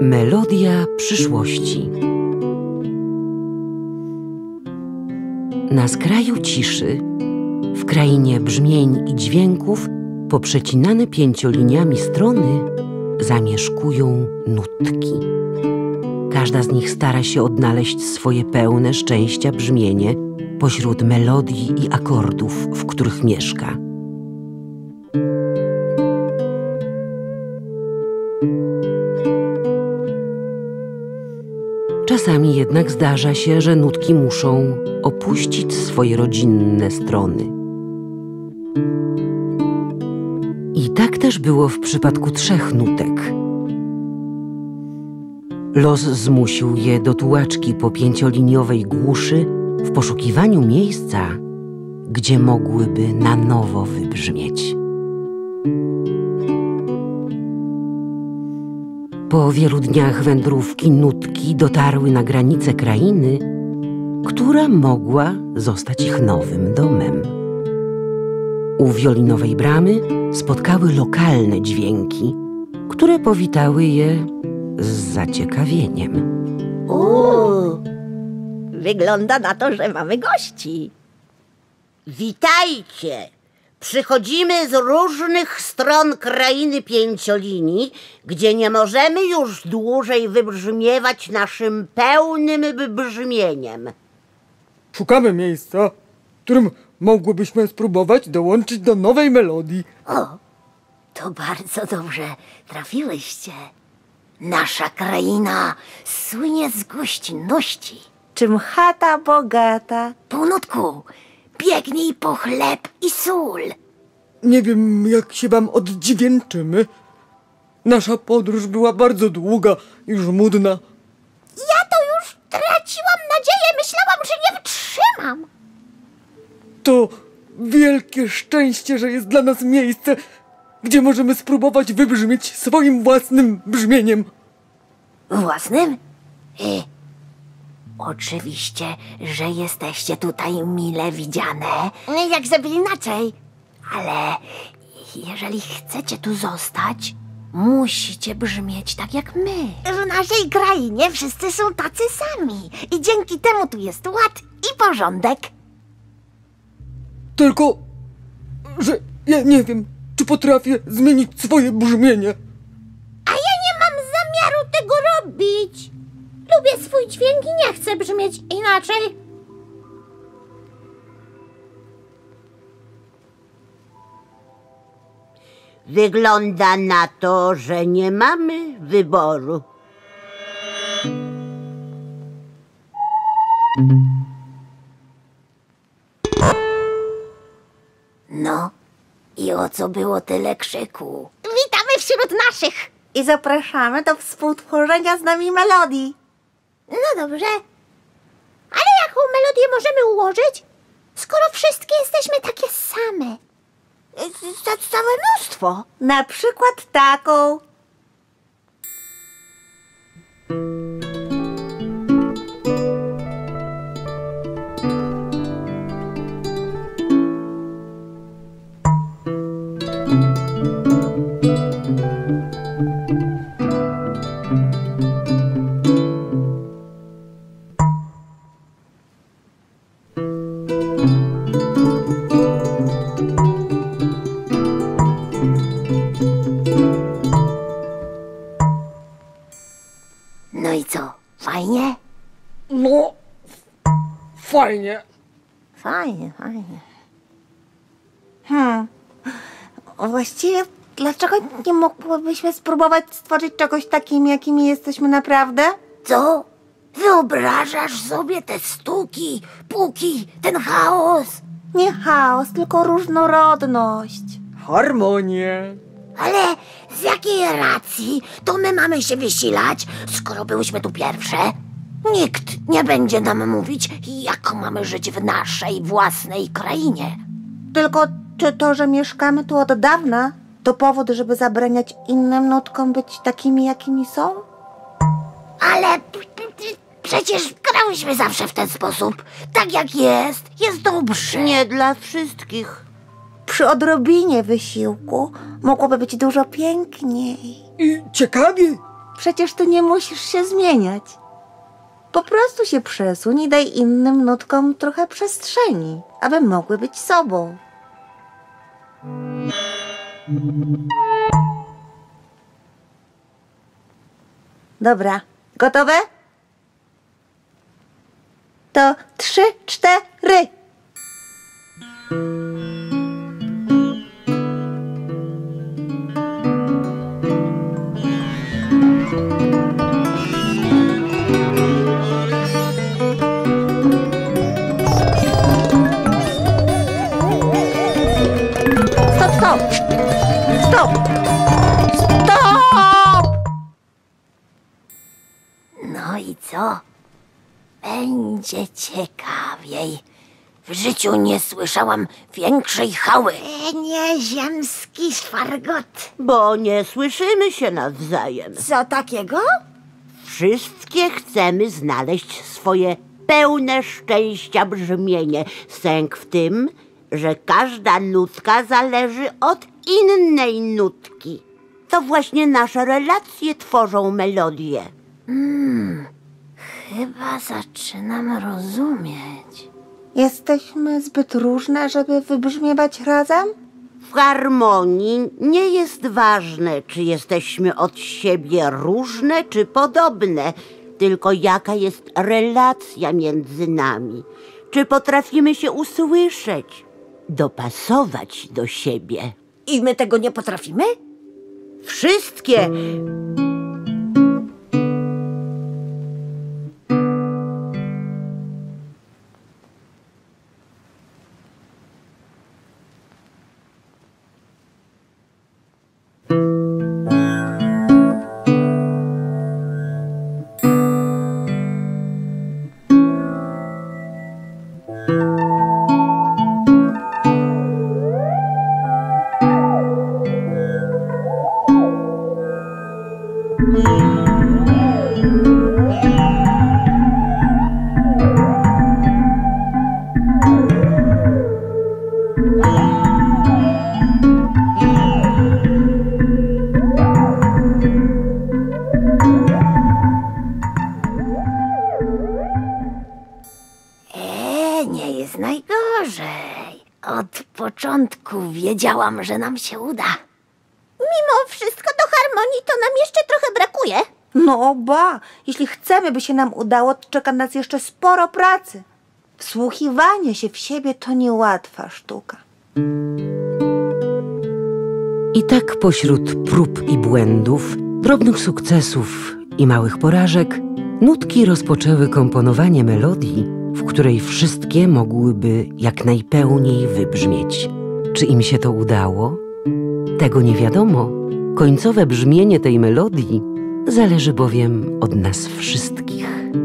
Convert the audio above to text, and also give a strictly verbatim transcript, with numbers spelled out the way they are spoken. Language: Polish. Melodia przyszłości. Na skraju ciszy, w krainie brzmień i dźwięków, poprzecinane pięcioliniami strony, zamieszkują nutki. Każda z nich stara się odnaleźć swoje pełne szczęścia brzmienie pośród melodii i akordów, w których mieszka. Czasami jednak zdarza się, że nutki muszą opuścić swoje rodzinne strony. I tak też było w przypadku trzech nutek. Los zmusił je do tułaczki po pięcioliniowej głuszy w poszukiwaniu miejsca, gdzie mogłyby na nowo wybrzmieć. Po wielu dniach wędrówki nutki dotarły na granicę krainy, która mogła zostać ich nowym domem. U wiolinowej bramy spotkały lokalne dźwięki, które powitały je z zaciekawieniem. Uuu, wygląda na to, że mamy gości. Witajcie! Przychodzimy z różnych stron krainy pięciolinii, gdzie nie możemy już dłużej wybrzmiewać naszym pełnym wybrzmieniem. Szukamy miejsca, w którym mogłybyśmy spróbować dołączyć do nowej melodii. O, to bardzo dobrze trafiłyście. Nasza kraina słynie z gościnności. Czym chata bogata. Półnutku, biegnij po chleb i sól. Nie wiem, jak się wam oddźwięczymy. Nasza podróż była bardzo długa i żmudna. Ja to już traciłam nadzieję. Myślałam, że nie wytrzymam. To wielkie szczęście, że jest dla nas miejsce, gdzie możemy spróbować wybrzmieć swoim własnym brzmieniem. Własnym? I... Oczywiście, że jesteście tutaj mile widziane. Jak żeby inaczej. Ale jeżeli chcecie tu zostać, musicie brzmieć tak jak my. W naszej krainie wszyscy są tacy sami. I dzięki temu tu jest ład i porządek. Tylko, że ja nie wiem, czy potrafię zmienić swoje brzmienie. A ja nie mam zamiaru tego robić. Lubię swój dźwięk i nie chcę brzmieć inaczej. Wygląda na to, że nie mamy wyboru. No i o co było tyle krzyku? Witamy wśród naszych! I zapraszamy do współtworzenia z nami melodii. No dobrze, ale jaką melodię możemy ułożyć, skoro wszystkie jesteśmy takie same? Za całe mnóstwo. Na przykład taką. No i co? Fajnie? No, fajnie. Fajnie, fajnie. Hmm. Właściwie dlaczego nie mogłybyśmy spróbować stworzyć czegoś takim, jakimi jesteśmy naprawdę? Co? Wyobrażasz sobie te stuki, puki, ten chaos? Nie chaos, tylko różnorodność. Harmonię. Ale z jakiej racji to my mamy się wysilać, skoro byłyśmy tu pierwsze? Nikt nie będzie nam mówić, jak mamy żyć w naszej własnej krainie. Tylko czy to, że mieszkamy tu od dawna, to powód, żeby zabraniać innym nutkom być takimi, jakimi są? Ale przecież grałyśmy zawsze w ten sposób. Tak jak jest, jest dobrze. Nie dla wszystkich. Przy odrobinie wysiłku mogłoby być dużo piękniej. I ciekawiej. Przecież ty nie musisz się zmieniać. Po prostu się przesuń i daj innym nutkom trochę przestrzeni, aby mogły być sobą. Dobra, gotowe? To trzy, cztery. Stop! Stop! Stop! No i co? Będzie ciekawiej. W życiu nie słyszałam większej hały. Nieziemski szwargot. Bo nie słyszymy się nawzajem. Co takiego? Wszystkie chcemy znaleźć swoje pełne szczęścia brzmienie. Sęk w tym, że każda nutka zależy od innej nutki. To właśnie nasze relacje tworzą melodię. Hmm, chyba zaczynam rozumieć. Jesteśmy zbyt różne, żeby wybrzmiewać razem? W harmonii nie jest ważne, czy jesteśmy od siebie różne czy podobne, tylko jaka jest relacja między nami. Czy potrafimy się usłyszeć? Dopasować do siebie. I my tego nie potrafimy? Wszystkie! Wiedziałam, że nam się uda. Mimo wszystko do harmonii to nam jeszcze trochę brakuje. No ba, jeśli chcemy, by się nam udało, to czeka nas jeszcze sporo pracy. Wsłuchiwanie się w siebie to niełatwa sztuka. I tak pośród prób i błędów, drobnych sukcesów i małych porażek, nutki rozpoczęły komponowanie melodii, w której wszystkie mogłyby jak najpełniej wybrzmieć. Czy im się to udało? Tego nie wiadomo. Końcowe brzmienie tej melodii zależy bowiem od nas wszystkich.